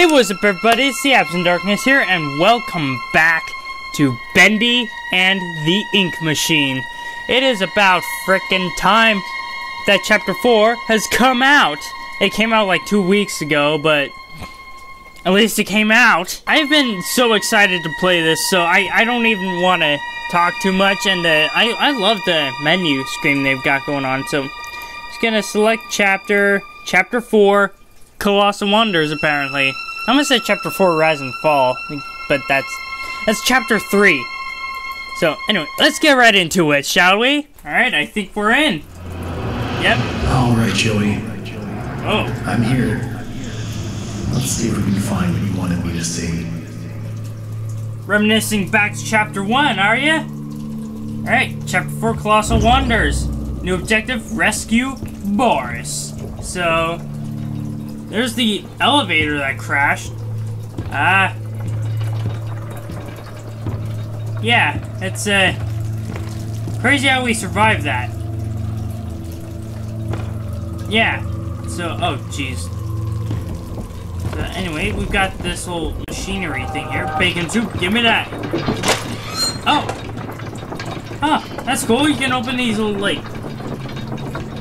Hey, what's up, everybody? It's the Absent Darkness here, and welcome back to Bendy and the Ink Machine. It is about frickin' time that Chapter 4 has come out. It came out like 2 weeks ago, but at least it came out. I've been so excited to play this, so I don't even want to talk too much, and I love the menu screen they've got going on, so I'm just gonna select Chapter 4. Colossal Wonders, apparently. I'm gonna say Chapter 4, Rise and Fall, but that's Chapter 3. So, anyway, let's get right into it, shall we? Alright, I think we're in. Yep. Alright, Joey. Oh. I'm here. Let's see if we can find what you wanted me to see. Reminiscing back to Chapter 1, are ya? Alright, Chapter 4, Colossal Wonders. New objective, rescue Boris. So... there's the elevator that crashed. Yeah, it's crazy how we survived that. Yeah. So, oh jeez. So anyway, we've got this whole machinery thing here. Bacon soup, give me that. Oh. Huh, that's cool. You can open these little like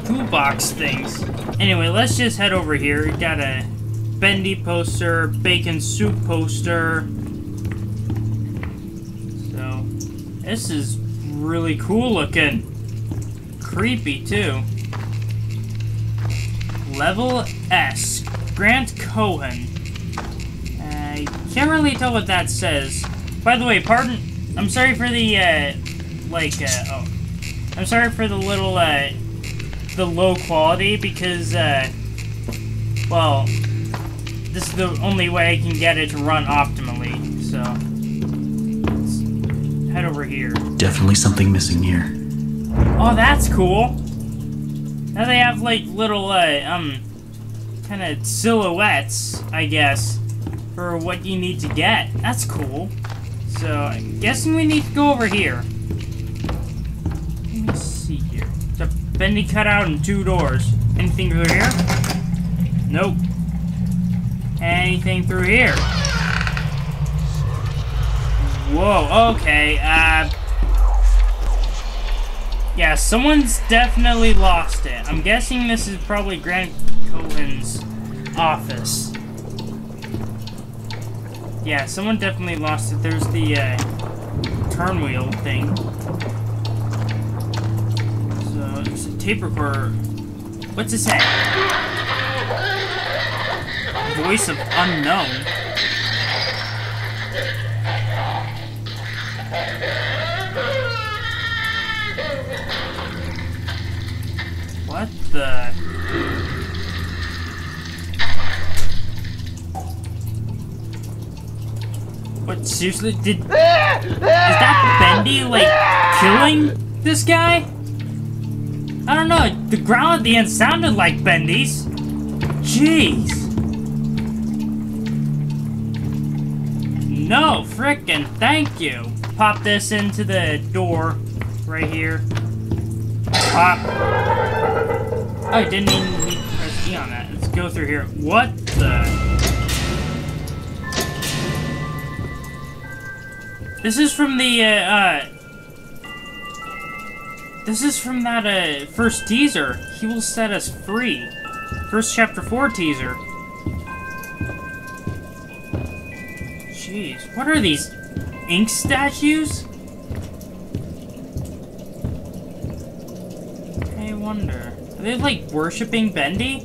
toolbox things. Anyway, let's just head over here. We got a Bendy poster, bacon soup poster. So, this is really cool looking. Creepy, too. Level S. Grant Cohen. I can't really tell what that says. By the way, pardon... I'm sorry for the, oh. I'm sorry for the little, the low quality because, well, this is the only way I can get it to run optimally, so let's head over here. Definitely something missing here. Oh, that's cool. Now they have, like, little, kind of silhouettes, I guess, for what you need to get. That's cool. So, I'm guessing we need to go over here. Let me see here. Bendy cut out in 2 doors. Anything through here? Nope. Anything through here? Whoa, okay, yeah, someone's definitely lost it. I'm guessing this is probably Grant Cohen's office. Yeah, someone definitely lost it. There's the, turn wheel thing. There's a tape recorder. What's it say? Voice of unknown. What the? What, seriously? Did... is that Bendy, like, killing this guy? I don't know, the growl at the end sounded like Bendy's. Jeez. No, frickin' thank you. Pop this into the door right here. Pop. Oh, I didn't even need to press E on that. Let's go through here. What the? This is from the, this is from that, first teaser. He will set us free. First Chapter 4 teaser. Jeez, what are these? Ink statues? I wonder. Are they, like, worshipping Bendy?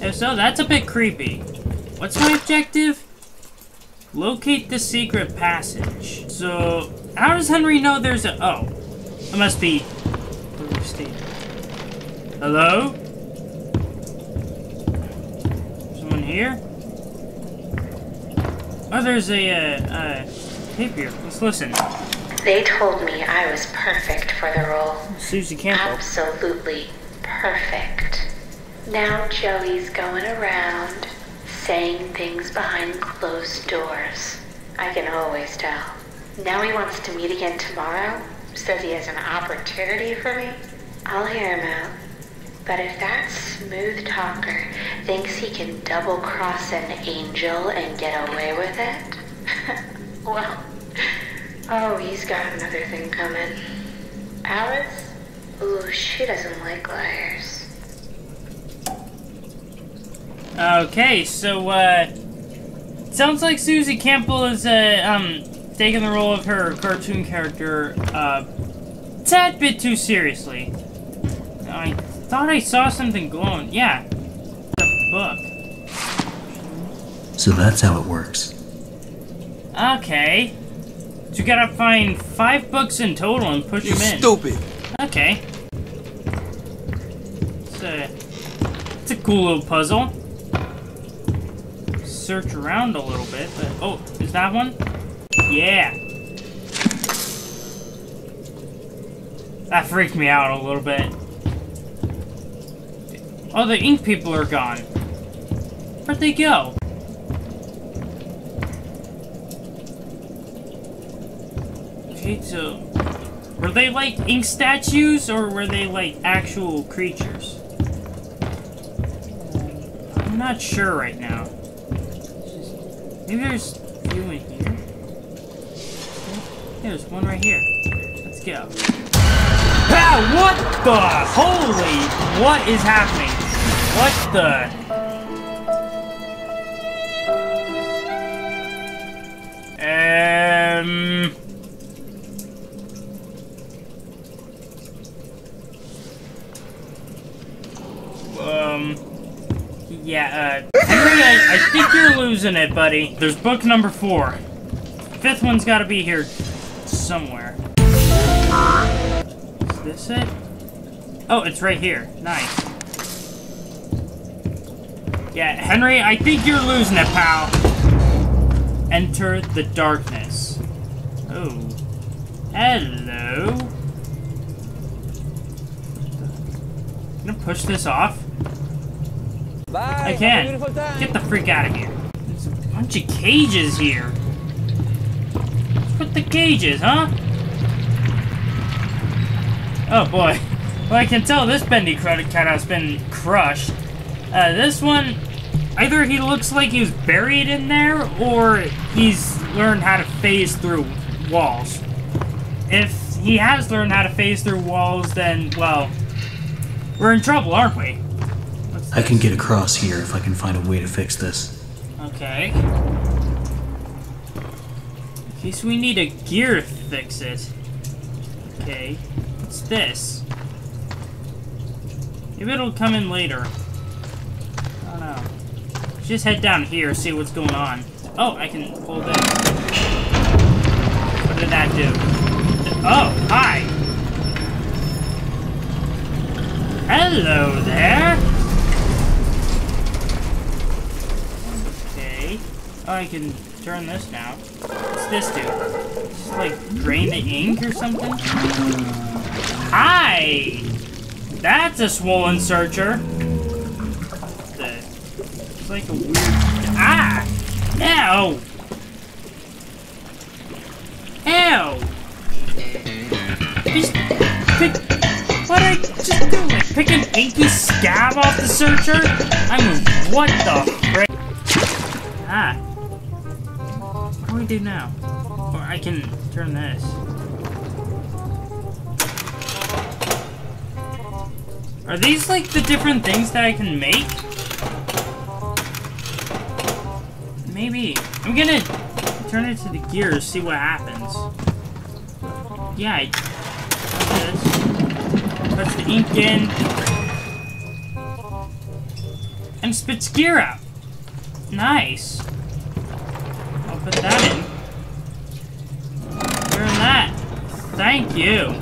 If so, that's a bit creepy. What's my objective? Locate the secret passage. So, how does Henry know there's a... oh. It must be... hello? Someone here? Oh, there's a, tape here. Let's listen. They told me I was perfect for the role. Susie Campbell. Absolutely perfect. Now Joey's going around, saying things behind closed doors. I can always tell. Now he wants to meet again tomorrow. Says he has an opportunity for me. I'll hear him out. But if that smooth talker thinks he can double-cross an angel and get away with it, well, oh, he's got another thing coming. Alice? Ooh, she doesn't like liars. Okay, so, sounds like Susie Campbell is, taking the role of her cartoon character, tad bit too seriously. I thought I saw something glowing. Yeah. The book. So that's how it works. Okay. So you gotta find 5 books in total and push them in. Stupid. Okay. It's a cool little puzzle. Search around a little bit, but oh, is that one? Yeah. That freaked me out a little bit. Oh, the ink people are gone. Where'd they go? Okay, so... were they, like, ink statues, or were they, like, actual creatures? I'm not sure right now. Maybe there's a few in here. Yeah, there's one right here. Let's go. Ah, what the? Holy... what is happening? What the... Yeah, Henry, I think you're losing it, buddy. There's book number 4. 5th one's gotta be here somewhere. Is this it? Oh, it's right here. Nice. Yeah, Henry, I think you're losing it, pal. Enter the darkness. Oh. Hello. I'm gonna push this off. Bye. I can. Get the freak out of here. There's a bunch of cages here. Let's put the cages, huh? Oh boy. Well, I can tell this bendy cat's been crushed. This one, either he looks like he was buried in there, or he's learned how to phase through walls. If he has learned how to phase through walls, then, well, we're in trouble, aren't we? I can get across here if I can find a way to fix this. Okay. In case we need a gear to fix it. Okay. What's this? Maybe it'll come in later. I don't know. Let's just head down here, see what's going on. Oh, I can pull that. What did that do? Oh, hi! Hello there! Oh, I can turn this now. What's this do? Just, like, drain the ink or something? Hi! That's a swollen searcher! It's like a weird... ah! Ew! Ew! Just pick... what did I just do? Like, pick an inky scab off the searcher? I mean, what the frick? Ah! What do we do now? Or I can turn this. Are these like the different things that I can make? Maybe. I'm gonna turn it to the gears, see what happens. Yeah, I touch this. Touch the ink in. And spits gear out. Nice. I'll put that in. Turn that. Thank you.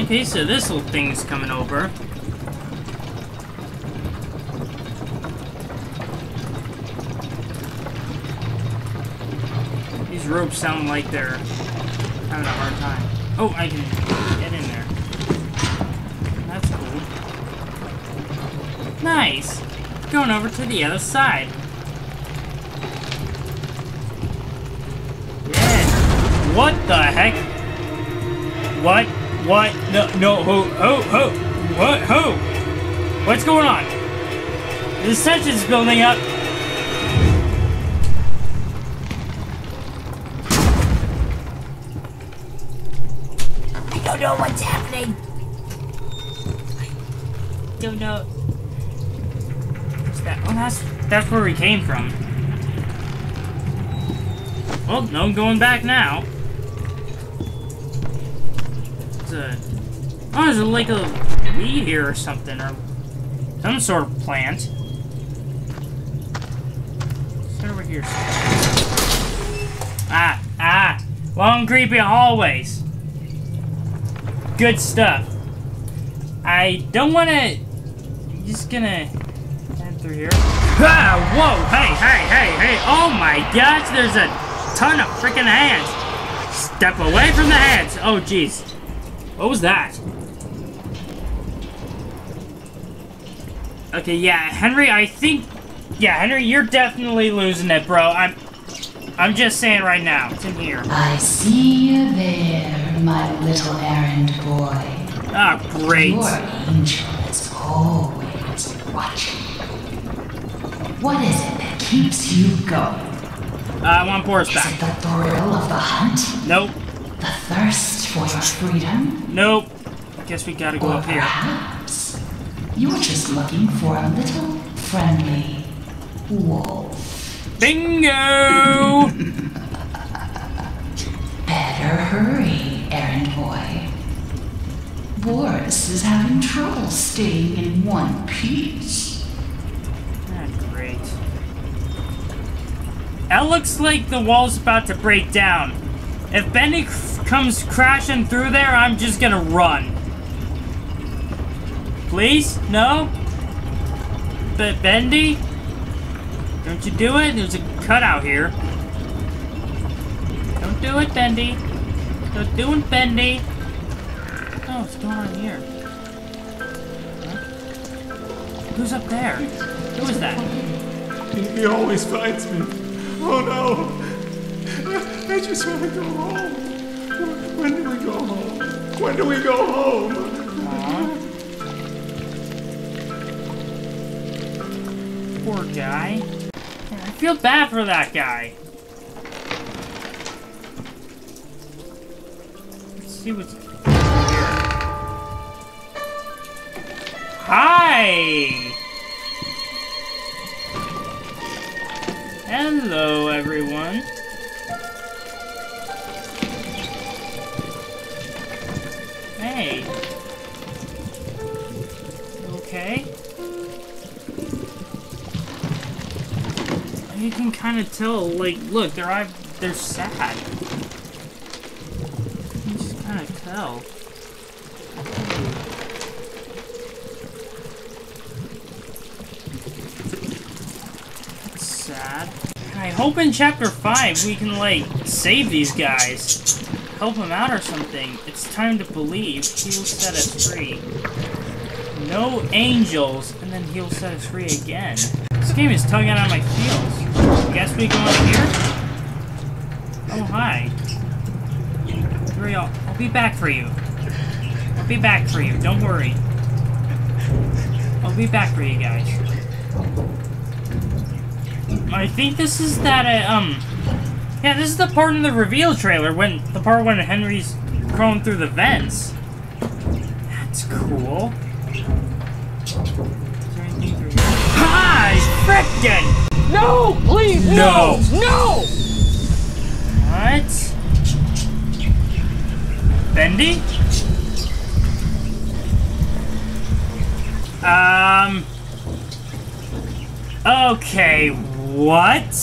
Okay, so this little thing's coming over. These ropes sound like they're having a hard time. Oh, I can get in there. That's cool. Nice! Going over to the other side. Yeah. What the heck? What? What? No, no, ho, ho, ho! What? Ho! What's going on? The session's building up! I don't know what's happening! I don't know... What's that? Oh, that's where we came from. Well, no going back now. Oh, there's a lake of weed here or something, or some sort of plant. It's over here. Ah, ah! Long, creepy hallways. Good stuff. I don't want to... I'm just gonna head through here. Ah! Whoa! Hey, hey, hey, hey! Oh my gosh, there's a ton of freaking hands! Step away from the hands! Oh, jeez. What was that? Okay, yeah, Henry, I think... Yeah, Henry, you're definitely losing it, bro. I'm just saying right now. It's in here. I see you there, my little errand boy. Ah, oh, great. Your angel is always watching. What is it that keeps you going? I want Boris back. Is it the thrill of the hunt? Nope. The thirst for your freedom? Nope. I guess we gotta go up here. Perhaps you're just looking for a little friendly wolf. Bingo! Better hurry, errand boy. Boris is having trouble staying in one piece. Not great. That looks like the wall's about to break down. If Bendy comes crashing through there, I'm just gonna run. Please? No? But Bendy? Don't you do it? There's a cutout here. Don't do it, Bendy. Don't do it, Bendy. Oh, what's going on here? Who's up there? Who is that? He always fights me. Oh no! I just want to go home. When do we go home? When do we go home? Aww. Poor guy. I feel bad for that guy. Let's see what's... Hi! Hello, everyone. Hey. Okay. You can kind of tell, like, look, they're sad. You can just kind of tell. That's sad. I hope in Chapter 5 we can, like, save these guys. Help him out or something. It's time to believe. He'll set us free. No angels, and then he'll set us free again. This game is tugging on my feels. Guess we go in here? Oh, hi. Hurry up. I'll be back for you. I'll be back for you. Don't worry. I'll be back for you guys. I think this is that, yeah, this is the part in the reveal trailer, the part when Henry's crawling through the vents. That's cool. Is there anything through here? Hi, frickin'! No, please, no! No! No! What? Bendy? Okay, what?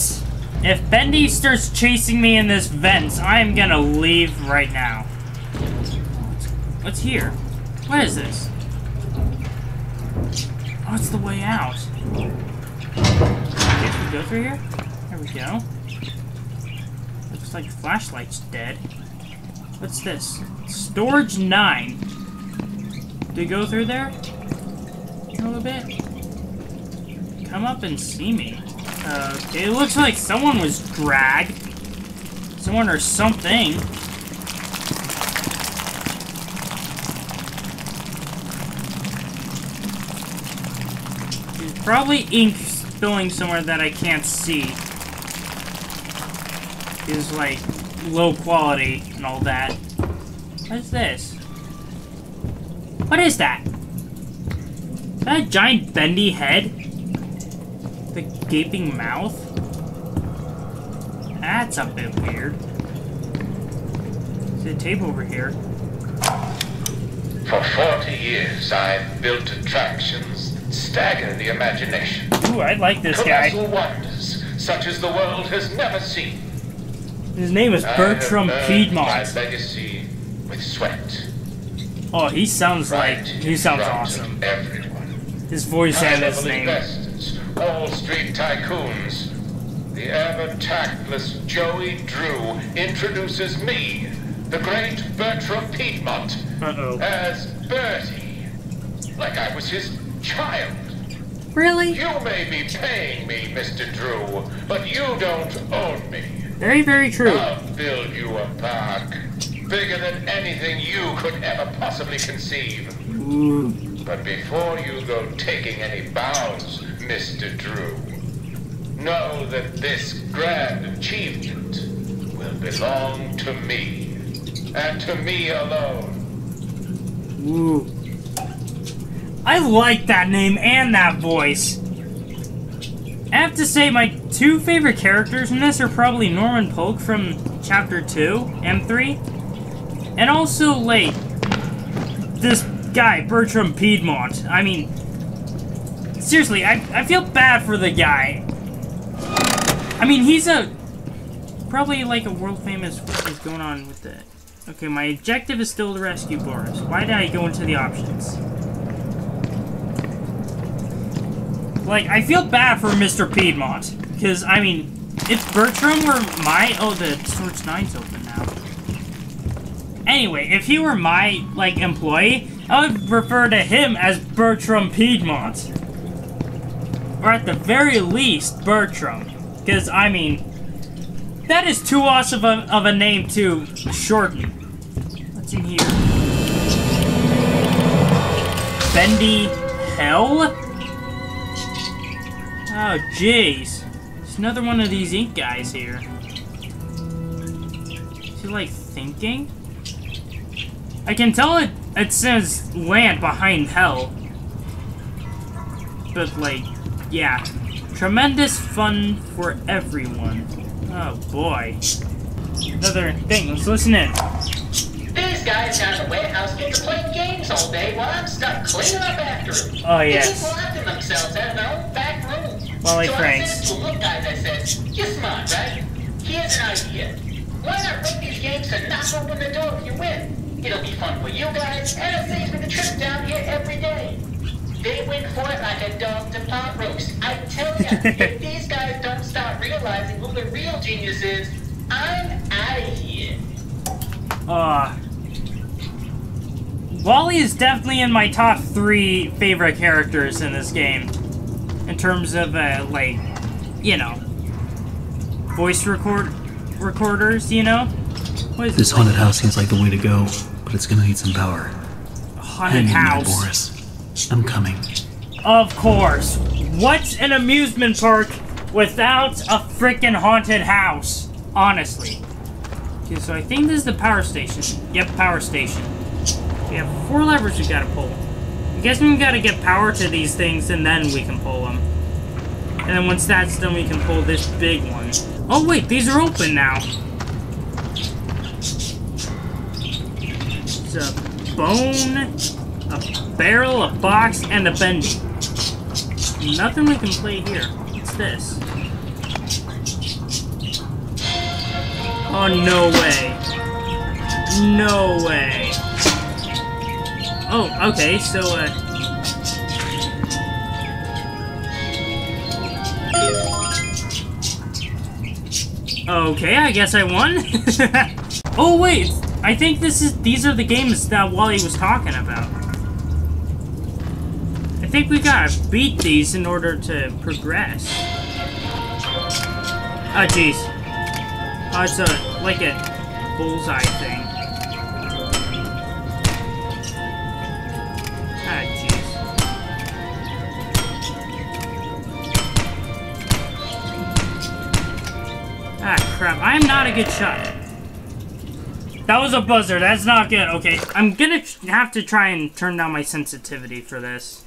If Bendy starts chasing me in this vents, I am gonna leave right now. What's here? What is this? Oh, it's the way out. Guess we go through here? There we go. Looks like the flashlight's dead. What's this? Storage 9. Do we go through there? A little bit? Come up and see me. It looks like someone was dragged. Someone or something. Probably ink spilling somewhere that I can't see is like low quality and all that. What's this? What is that? Is that a giant bendy head? The gaping mouth? That's a bit weird. There's a table over here. For 40 years, I've built attractions that stagger the imagination. Ooh, I like this guy. Colossal wonders, such as the world has never seen. His name is Bertrum Piedmont. I have earned my legacy with sweat. Oh, he sounds awesome. Everyone. His voice and his name. Wall Street tycoons. The ever-tactless Joey Drew introduces me, the great Bertrum Piedmont, as Bertie, like I was his child. Really? You may be paying me, Mr. Drew, but you don't own me. Very, very true. I'll build you a park bigger than anything you could ever possibly conceive. Ooh. But before you go taking any bows, Mr. Drew, know that this grand achievement will belong to me. And to me alone. Ooh. I like that name and that voice. I have to say my two favorite characters in this are probably Norman Polk from Chapter 2 and 3. And also, like, this guy, Bertrum Piedmont. I mean, seriously, I feel bad for the guy. I mean, he's a... probably like a world-famous... What is going on with the... Okay, my objective is still to rescue Boris. Why did I go into the options? Like, I feel bad for Mr. Piedmont. Because, I mean, if Bertrum were my... Oh, the Storage 9's open now. Anyway, if he were my, like, employee, I would refer to him as Bertrum Piedmont. Or at the very least, Bertrum. Because, I mean... that is too awesome of a name to shorten. What's in here? Bendy Hell? Oh, jeez. There's another one of these ink guys here. Is he, like, thinking? I can tell it says land behind hell. But, like, yeah. Tremendous fun for everyone. Oh boy. Another thing, let's listen in. These guys down at the warehouse get to play games all day while I'm stuck cleaning up after them. Oh yes. They keep laughing themselves out of their own back room. Wally Franks. So I said to look guys, I said, you're smart, right? Here's an idea. Why not make these games and knock open the door if you win? It'll be fun for you guys, and it saves me the trip down here every day. They went for it like a dog to pot roast. I tell ya, if these guys don't start realizing who the real genius is, I'm out of here. Wally is definitely in my top 3 favorite characters in this game. In terms of, like, you know, voice recorders, you know? What is this haunted house seems like the way to go, but it's gonna need some power. Haunted house. Boris. I'm coming. Of course. What's an amusement park without a freaking haunted house? Honestly. Okay, so I think this is the power station. Yep, power station. We have 4 levers we gotta pull. I'm guessing we gotta get power to these things and then we can pull them. And then once that's done, we can pull this big one. Oh, wait, these are open now. It's a bone... a barrel, a box, and a bendy. Nothing we can play here. What's this? Oh, no way. No way. Oh, okay, so, okay, I guess I won. Oh, wait. I think these are the games that Wally was talking about. I think we gotta beat these in order to progress. Oh jeez. Oh, it's like a bullseye thing. Ah, jeez. Ah, crap. I'm not a good shot. That was a buzzer. That's not good. Okay, I'm gonna have to try and turn down my sensitivity for this.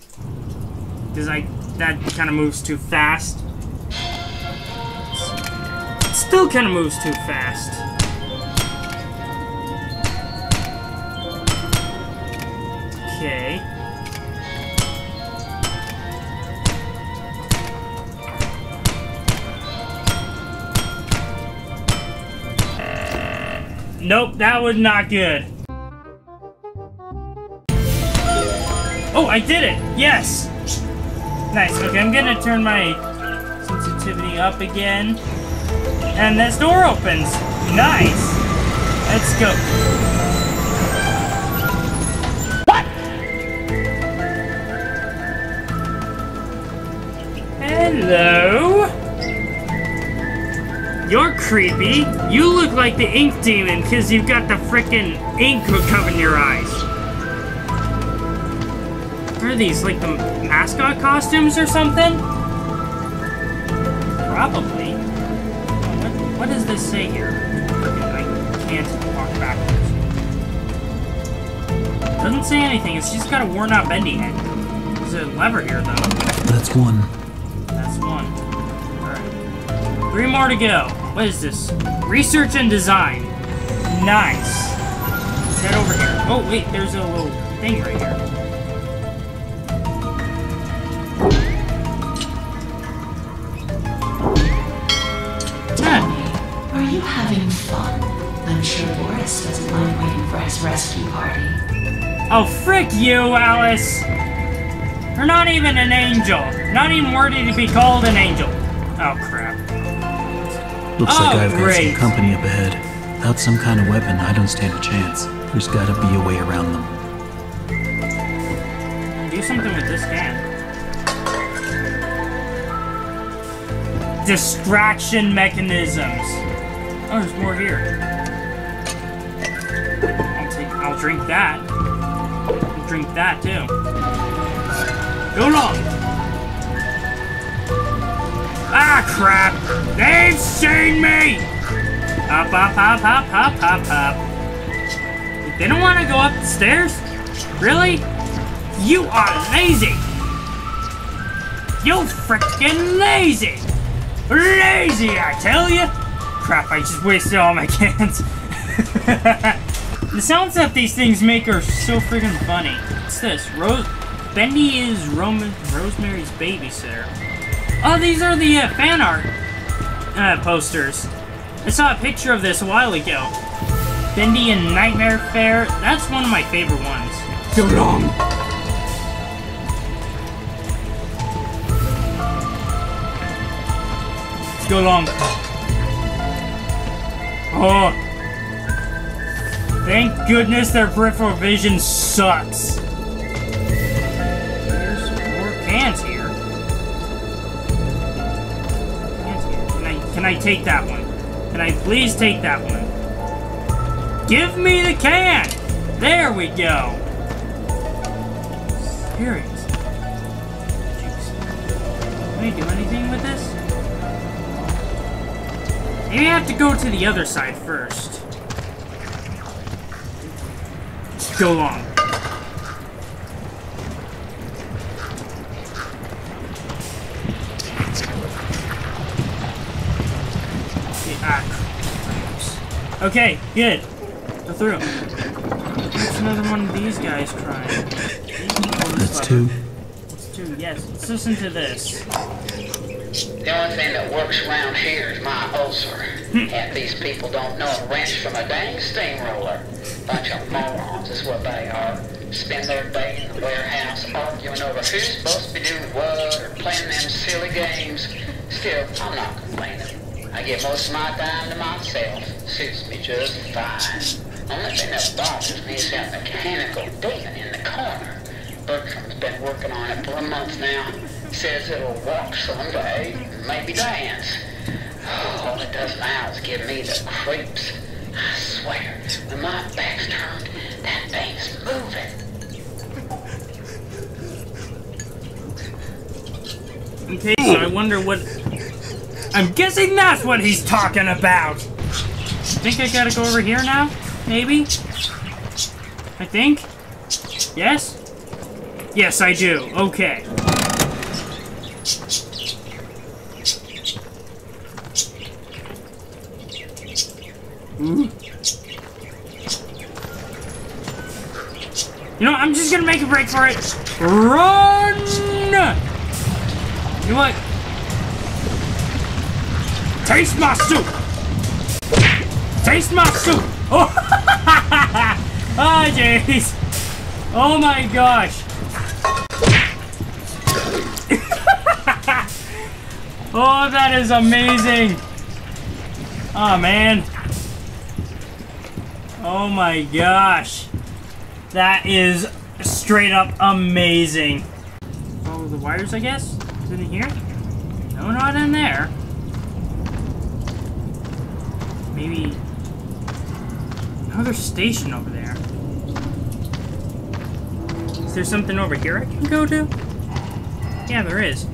Because that kind of moves too fast. It still kind of moves too fast. Okay. Nope, that was not good. Oh, I did it! Yes! Nice, okay, I'm gonna turn my sensitivity up again. And this door opens! Nice! Let's go. What?! Hello? You're creepy. You look like the ink demon because you've got the frickin' ink covering your eyes. What are these, like the mascot costumes or something? Probably. What does this say here? I can't walk backwards. Doesn't say anything. It's just got a worn out bendy head. There's a lever here, though. That's one. That's one. Alright. 3 more to go. What is this? Research and design. Nice. Let's head over here. Oh, wait, there's a little thing right here. Tony, are you having fun? I'm sure Boris doesn't mind waiting for his rescue party. Oh, frick you, Alice! You're not even an angel. Not even worthy to be called an angel. Oh, crap. Looks like I've got some company up ahead. Without some kind of weapon, I don't stand a chance. There's gotta be a way around them. Do something with this hand. Distraction mechanisms. Oh, there's more here. I'll drink that. I'll drink that too. Go long! Ah, crap! They've seen me! Up, up, up, up, up, up, up. They don't want to go up the stairs? Really? You are lazy! You frickin' lazy! Lazy, I tell you! Crap, I just wasted all my cans. The sounds that these things make are so freaking funny. What's this? Bendy is Rosemary's babysitter. Oh, these are the fan art posters. I saw a picture of this a while ago. Bendy and Nightmare Fair. That's one of my favorite ones. So long. So long. Oh. Thank goodness their peripheral vision sucks. There's more cans here. Can I take that one? Can I please take that one? Give me the can! There we go! Serious. Can I do anything with this? Maybe I have to go to the other side first. Go long. Okay, good. Go through. That's another one of these guys crying. That's two. That's two, yes. Let's listen to this. The only thing that works around here is my ulcer. And these people don't know a wrench from a dang steamroller. Bunch of morons is what they are. Spend their day in the warehouse arguing over who's supposed to be doing what or playing them silly games. Still, I'm not complaining. I give most of my time to myself. Suits me just fine. Only thing that bothers me is that mechanical demon in the corner. Bertram's been working on it for a month now. Says it'll walk someday, maybe dance. Oh, all it does now is give me the creeps. I swear, when my back's turned, that thing's moving. Okay, so I wonder what... I'm guessing that's what he's talking about. Think I gotta go over here now? Maybe? I think? Yes? Yes, I do. Okay. Ooh. You know what? I'm just gonna make a break for it. Run! You know what? Taste my soup! Taste my soup! Oh, oh jeez! Oh my gosh! Oh, that is amazing! Oh man! Oh my gosh! That is straight up amazing. Follow the wires, I guess? Is it in here? No, not in there. Maybe another station over there. Is there something over here I can go to? Yeah, there is.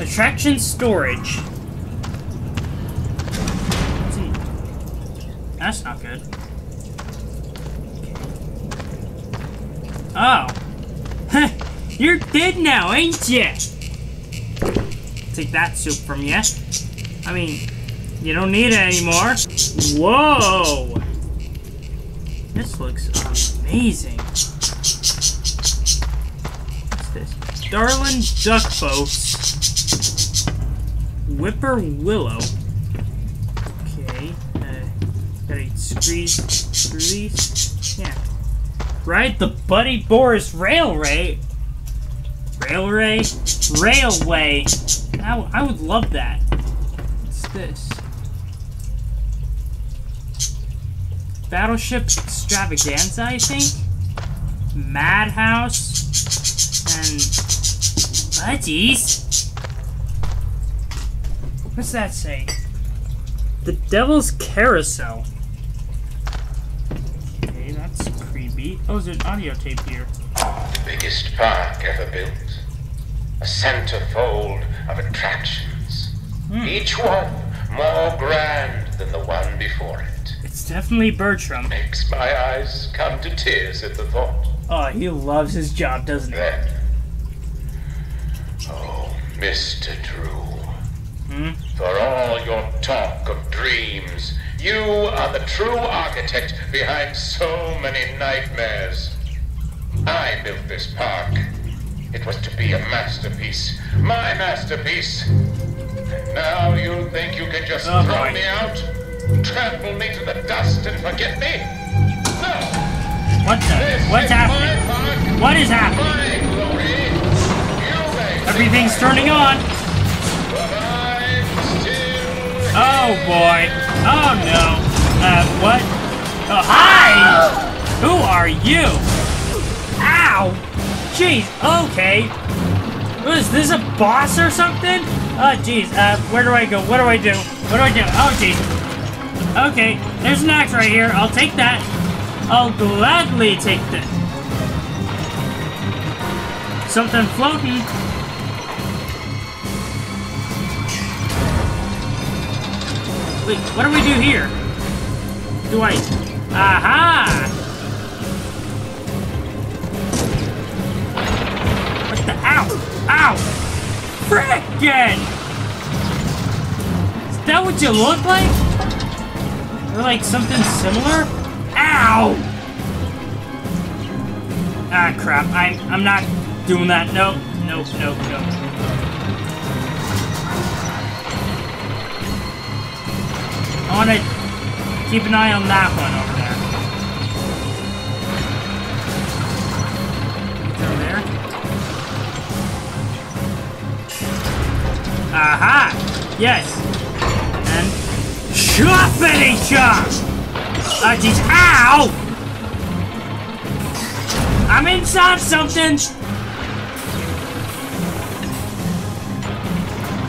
Attraction storage. Let's see. That's not good. Oh. You're dead now, ain't ya? Take that soup from ya. I mean, you don't need it anymore. Whoa! This looks amazing. What's this? Darlin' Duck Folks. Whipper Willow. Okay. Gotta squeeze. Yeah. Ride the Buddy Boris Railway. Railway. I would love that. What's this? Battleship Extravaganza, I think. Madhouse. And budgies. What's that say? The Devil's Carousel. Oh, there's an audio tape here. The biggest park ever built. A centerfold of attractions. Mm. Each one more grand than the one before it. It's definitely Bertrum. Makes my eyes come to tears at the thought. Oh, he loves his job, doesn't he? Then, oh, Mr. Drew. Mm? For all your talk of dreams, you are the true architect behind so many nightmares. I built this park. It was to be a masterpiece. My masterpiece. And now you think you can just throw me out? Trample me to the dust and forget me? No! What the? What's happening? What is happening? My glory. Everything's turning on. Oh boy. Oh no. What? Oh, hi! Who are you? Ow! Jeez, okay. What is this, a boss or something? Oh jeez, where do I go? What do I do? What do I do? Oh jeez. Okay, there's an axe right here. I'll take that. I'll gladly take that. Something floating. Wait, what do we do here? Do I... Aha! What the... Ow! Ow! Frickin'! Is that what you look like? Or like something similar? Ow! Ah, crap. I'm not doing that. Nope. Nope, nope, nope. I want to keep an eye on that one over there. It's over there. Aha! Yes! And... Shuffity chop! Ah, jeez. Ow! I'm inside something!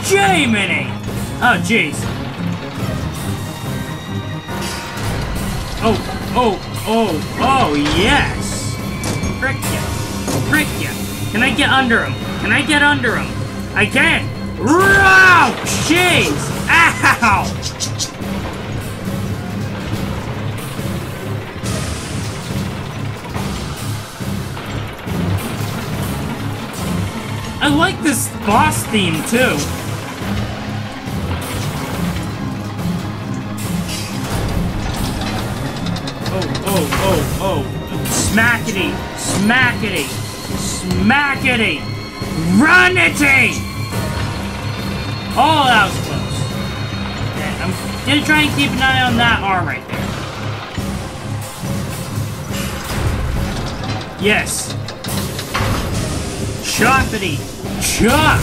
Jiminy! Oh, jeez. Oh, yes! Frick ya! Frick ya! Can I get under him? Can I get under him? I can! Row! Jeez! Ow! I like this boss theme too. Smackety, smackety, smackety, runity! Oh, that was close. And I'm gonna try and keep an eye on that arm right there. Yes. Choppity, chop!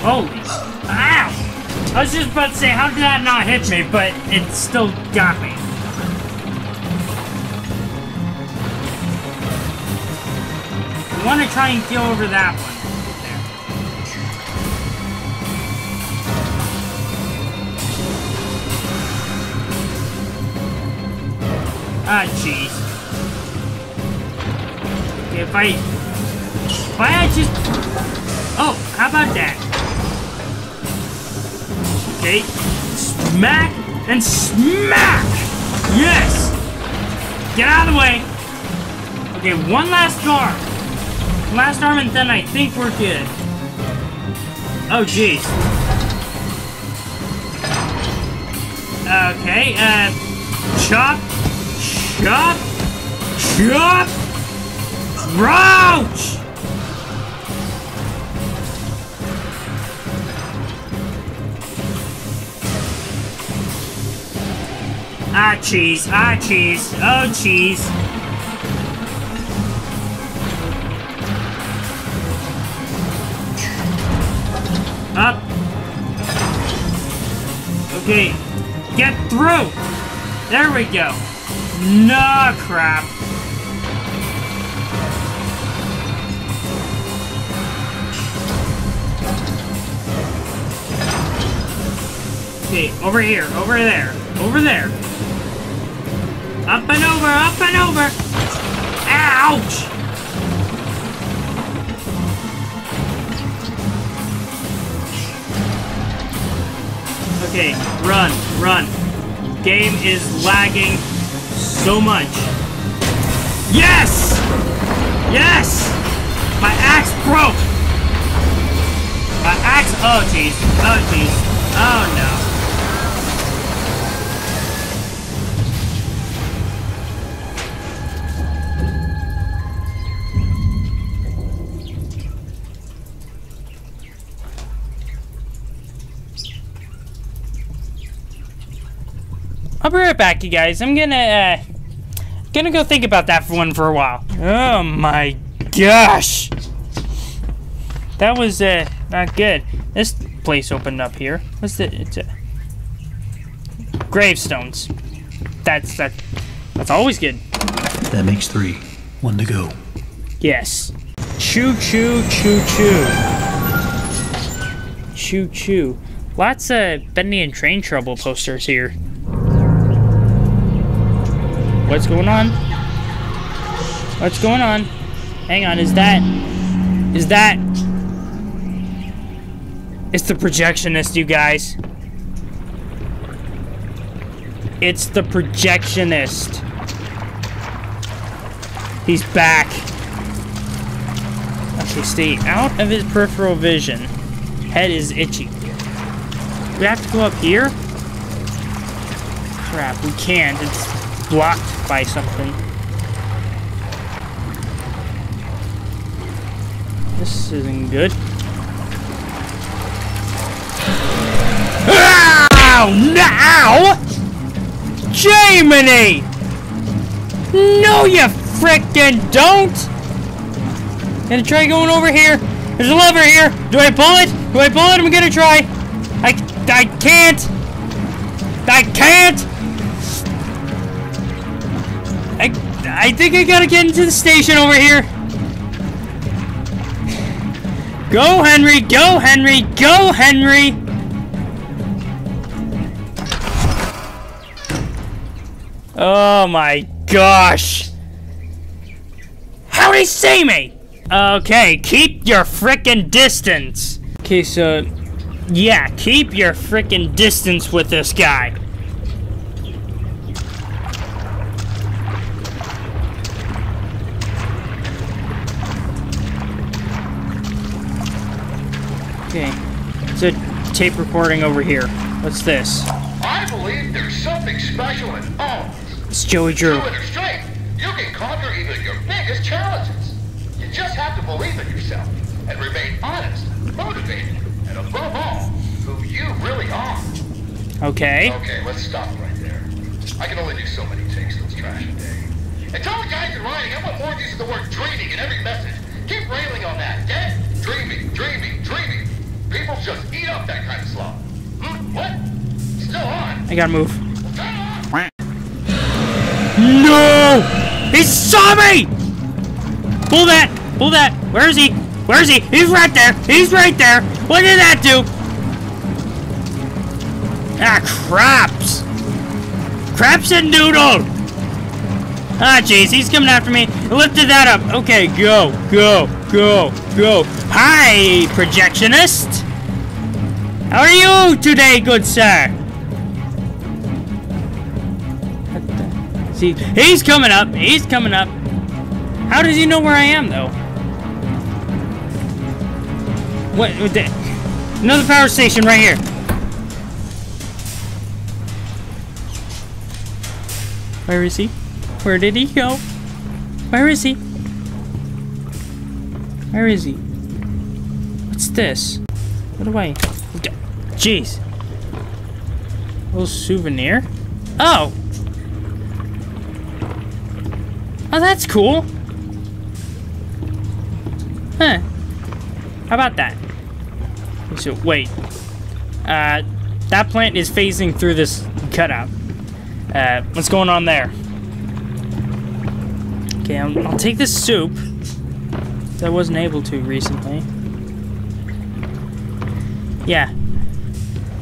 Holy, ow! I was just about to say, how did that not hit me, but it still got me. I want to try and kill over that one. There. Ah, jeez. Okay, if I just... Oh, how about that? Okay. Smack and smack! Yes! Get out of the way! Okay, one last guard. Last arm, and then I think we're good. Oh, jeez. Okay, chop, chop, chop, roach! Ah, cheese, ah, cheese, oh, cheese. Up. Okay. Get through! There we go. Nah, crap. Okay, over here, over there, over there. Up and over, up and over! Ouch! Okay, run, run. Game is lagging so much. Yes! Yes! My axe broke! My axe... Oh, jeez. Oh, jeez. Oh, I'll be right back, you guys. I'm gonna go think about that for a while. Oh my gosh, that was not good. This place opened up here. What's the? It's gravestones. That's always good. That makes three. One to go. Yes. Choo choo choo choo. Choo choo. Lots of Bendy and Train Trouble posters here. What's going on? What's going on? Hang on, is that? It's the projectionist, you guys. It's the projectionist. He's back. Okay, stay out of his peripheral vision. Head is itchy. We have to go up here? Crap, we can't. It's blocked by something. This isn't good. Ow! Now! Jaminy! No, you frickin' don't! Gonna try going over here. There's a lever here. Do I pull it? Do I pull it? I'm gonna try. I can't. I can't. I think I gotta get into the station over here. Go, Henry! Go, Henry! Go, Henry! Oh my gosh! How'd he see me? Okay, keep your frickin' distance. Okay, so... yeah, keep your freaking distance with this guy. Okay, it's a tape recording over here. What's this? I believe there's something special in all of this. It's Joey Drew. Strength, you can conquer even your biggest challenges. You just have to believe in yourself and remain honest, motivated, and above all, who you really are. Okay. Okay, let's stop right there. I can only do so many takes of this trash a day. And tell the guys in writing, I want more use of the word dreaming in every message. Keep railing on that, okay? Dreaming, dreaming, dreaming. People just eat up that kind of slop. What? Still on. I gotta move. No! He saw me! Pull that! Pull that! Where is he? Where is he? He's right there! He's right there! What did that do? Ah, craps! Craps and noodle! Ah, jeez, he's coming after me. I lifted that up. Okay, go, go, go, go. Hi, projectionist! How are you today, good sir? What the? See, he's coming up. He's coming up. How does he know where I am, though? What? Another power station right here. Where is he? Where did he go? Where is he? Where is he? What's this? What do I... jeez. A little souvenir. Oh! Oh, that's cool. Huh. How about that? So, wait. That plant is phasing through this cutout. What's going on there? Okay, I'll take this soup. I wasn't able to recently. Yeah.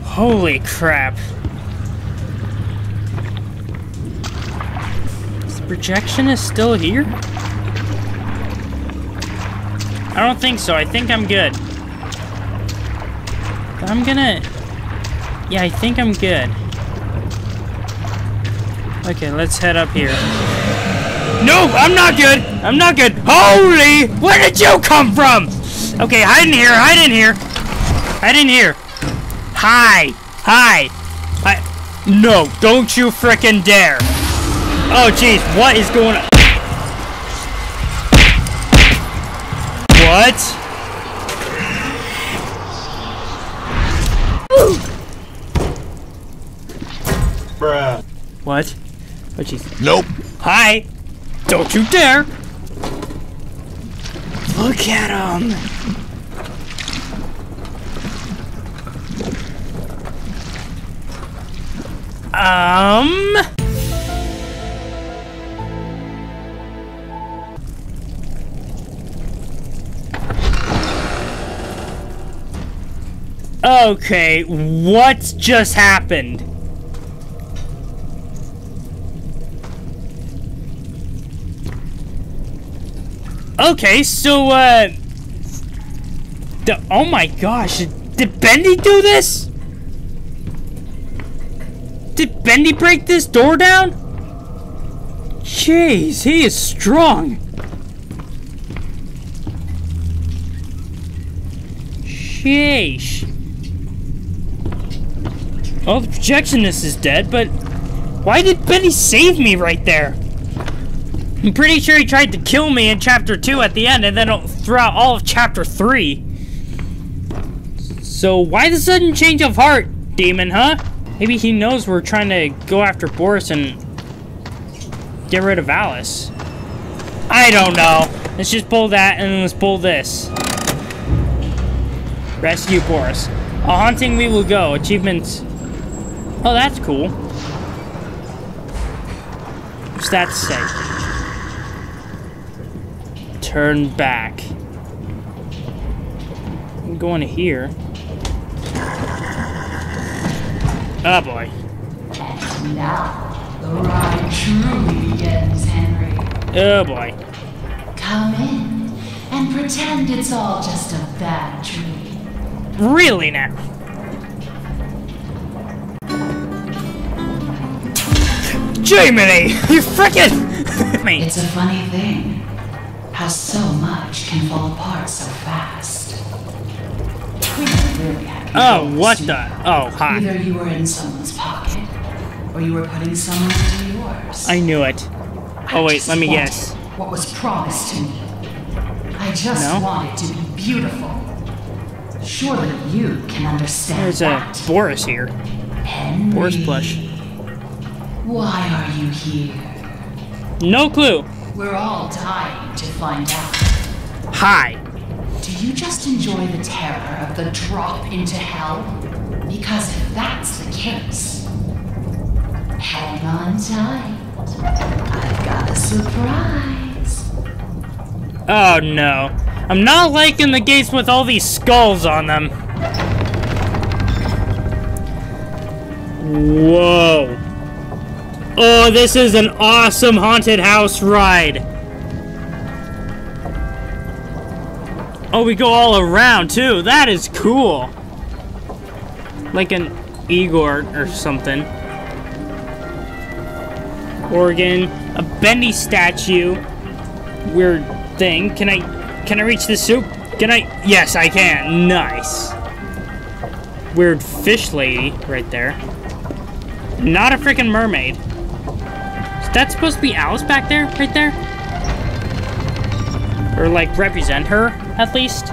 Holy crap. Is the projectionist still here? I don't think so. I think I'm good. I'm gonna... yeah, I think I'm good. Okay, let's head up here. No, I'm not good. I'm not good. Holy! Where did you come from? Okay, hide in here. Hide in here. Hide in here. Hi! Hi! Hi! No! Don't you frickin' dare! Oh jeez, what is going on? What? Ooh. Bruh. What? Oh jeez. Nope. Hi! Don't you dare! Look at him! Okay, what just happened? Okay, so, oh my gosh, did Bendy do this? Did Bendy break this door down? Jeez, he is strong. Sheesh. Well, the projectionist is dead, but why did Bendy save me right there? I'm pretty sure he tried to kill me in Chapter 2 at the end, and then throughout all of Chapter 3. So why the sudden change of heart, demon, huh? Maybe he knows we're trying to go after Boris and get rid of Alice. I don't know. Let's just pull that and then let's pull this. Rescue Boris. A haunting we will go. Achievements. Oh, that's cool. Stats save. Turn back. I'm going to here. Oh boy. And now the ride truly begins, Henry. Oh boy. Come in and pretend it's all just a bad dream. Really now. Jiminy! You frickin' me! It's a funny thing. How so much can fall apart so fast. Oh, what the? Oh, hi. Either you were in someone's pocket, or you were putting someone into yours. I knew it. Oh, wait, let me guess. What was promised to me. I just wanted to be beautiful. Surely you can understand. There's a Boris here. Henry, Boris plush. Why are you here? No clue. We're all dying to find out. Hi. Do you just enjoy the terror of the drop into hell? Because if that's the case, hang on tight. I've got a surprise. Oh no. I'm not liking the gates with all these skulls on them. Whoa. Oh, this is an awesome haunted house ride. Oh, we go all around, too. That is cool. Like an Igor or something. Organ. A Bendy statue. Weird thing. Can I reach the soup? Can I? Yes, I can. Nice. Weird fish lady right there. Not a freaking mermaid. That's supposed to be Alice back there, right there? Or, like, represent her, at least?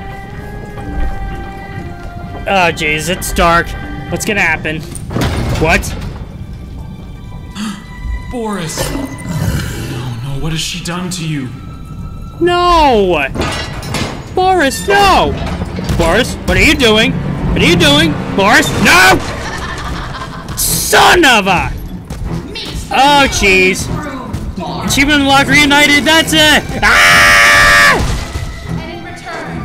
Oh, jeez, it's dark. What's gonna happen? What? Boris! Oh, no, what has she done to you? No! Boris, no! Boris, what are you doing? What are you doing? Boris, no! Son of a... Oh, jeez. Achievement unlocked, reunited, that's it! Ah! And in return,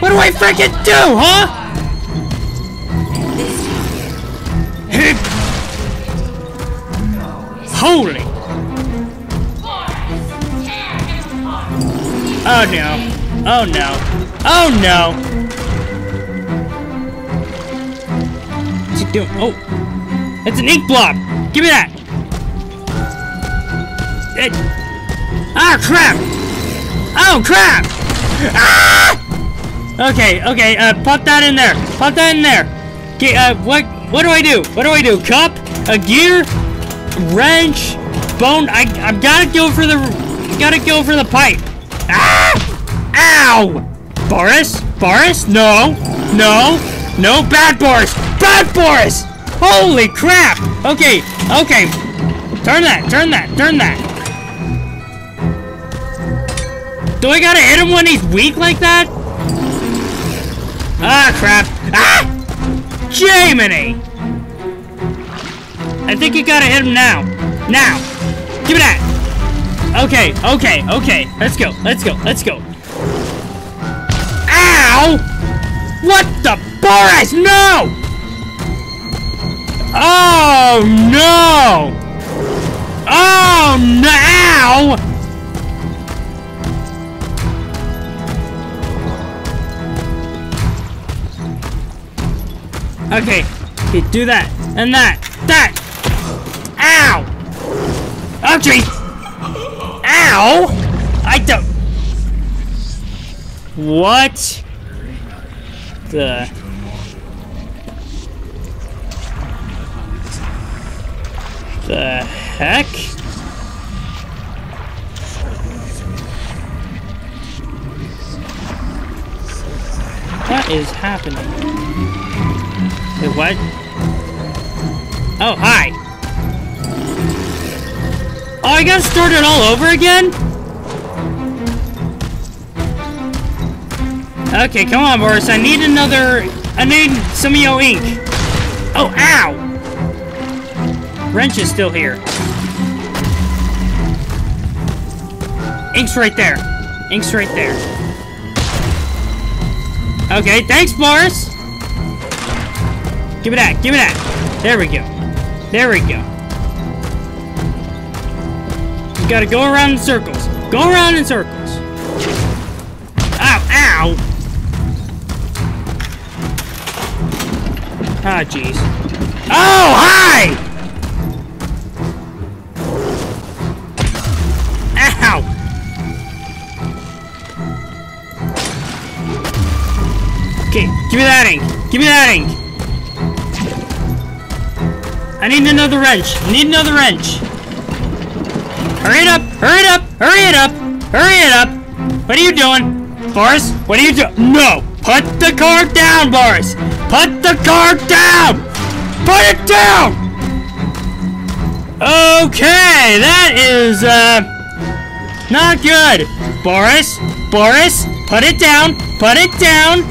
what do I freaking do, huh? Holy! Oh no. Oh no. Oh no! What's it doing? Oh! It's an ink blob! Give me that! It. Ah, crap! Oh, crap! Ah! Okay, okay, pop that in there. Pop that in there. Okay, what do I do? What do I do? Cup? A gear? Wrench? Bone? I've gotta go for the... pipe. Ah! Ow! Boris? Boris? No. No. No, bad Boris! Bad Boris! Holy crap! Okay, okay. Turn that, turn that, turn that. Do I gotta hit him when he's weak like that? Ah, crap. Ah! Jaminy! I think you gotta hit him now. Now! Give me that! Okay, okay, okay. Let's go, let's go, let's go. Ow! What the? Boris, no! Oh, no! Oh, no! Okay, okay, do that, and that, that! Ow! Oh, geez! Ow! I don't... What? The... The heck? What is happening? What? Oh, hi. Oh, I gotta start it all over again? Okay, come on, Boris. I need another... I need some of your ink. Oh, ow! Wrench is still here. Ink's right there. Ink's right there. Okay, thanks, Boris! Give me that! Give me that! There we go. There we go. You gotta go around in circles. Go around in circles. Ow! Ow! Ah, jeez. Oh, hi! Ow! Okay, give me that ink! Give me that ink! I need another wrench! I need another wrench! Hurry it up! Hurry it up! Hurry it up! Hurry it up! What are you doing? Boris, what are you doing? No! Put the car down, Boris! Put the car down! Put it down! Okay, that is, not good. Boris, Boris, put it down, put it down,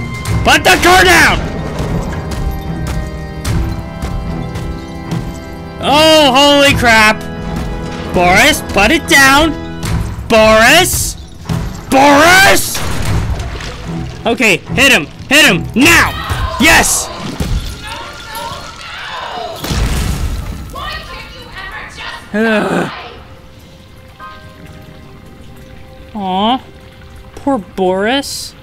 put the car down! Oh, holy crap. Boris, put it down. Boris! Boris! Okay, hit him! Hit him! Now! Yes! No, no, no, no. Why can't you ever just die? Aw. Poor Boris.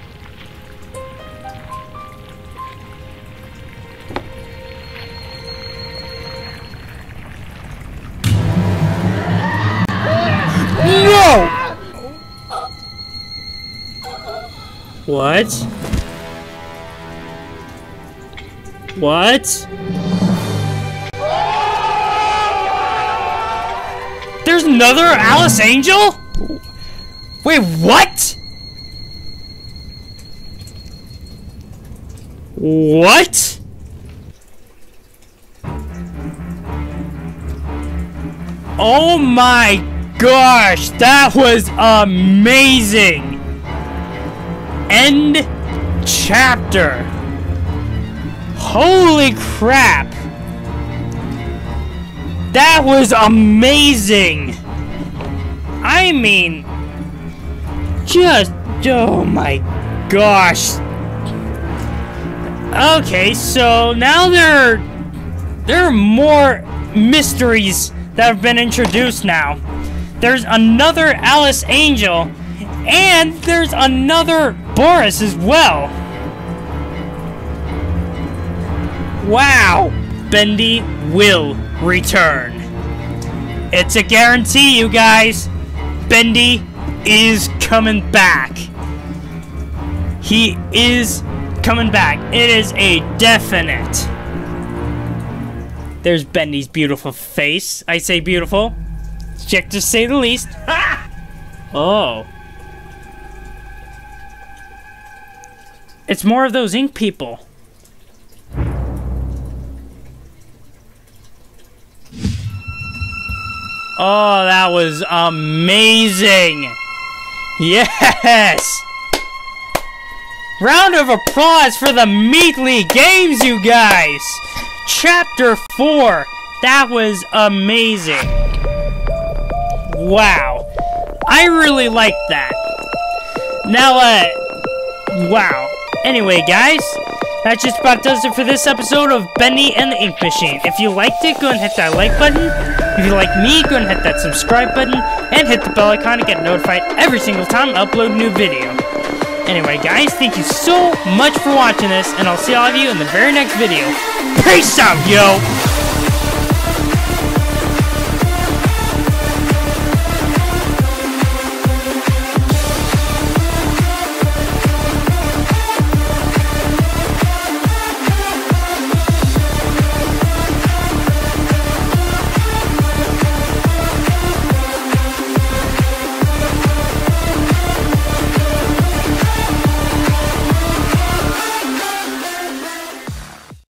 No! What? What? There's another Alice Angel? Wait, what? What? Oh my gosh, that was amazing! End chapter. Holy crap. That was amazing. I mean, just, oh my gosh. Okay, so now there are more mysteries that have been introduced now. There's another Alice Angel, and there's another Boris as well. Wow. Bendy will return. It's a guarantee, you guys. Bendy is coming back. He is coming back. It is a definite. There's Bendy's beautiful face. I say beautiful. Check to say the least. Ah! Oh. It's more of those ink people. Oh, that was amazing. Yes. Round of applause for the Meatly Games, you guys. Chapter 4. That was amazing. Wow. I really liked that. Now, wow. Anyway, guys, that just about does it for this episode of Bendy and the Ink Machine. If you liked it, go and hit that like button. If you like me, go and hit that subscribe button. And hit the bell icon to get notified every single time I upload a new video. Anyway, guys, thank you so much for watching this, and I'll see all of you in the very next video. Peace out, yo!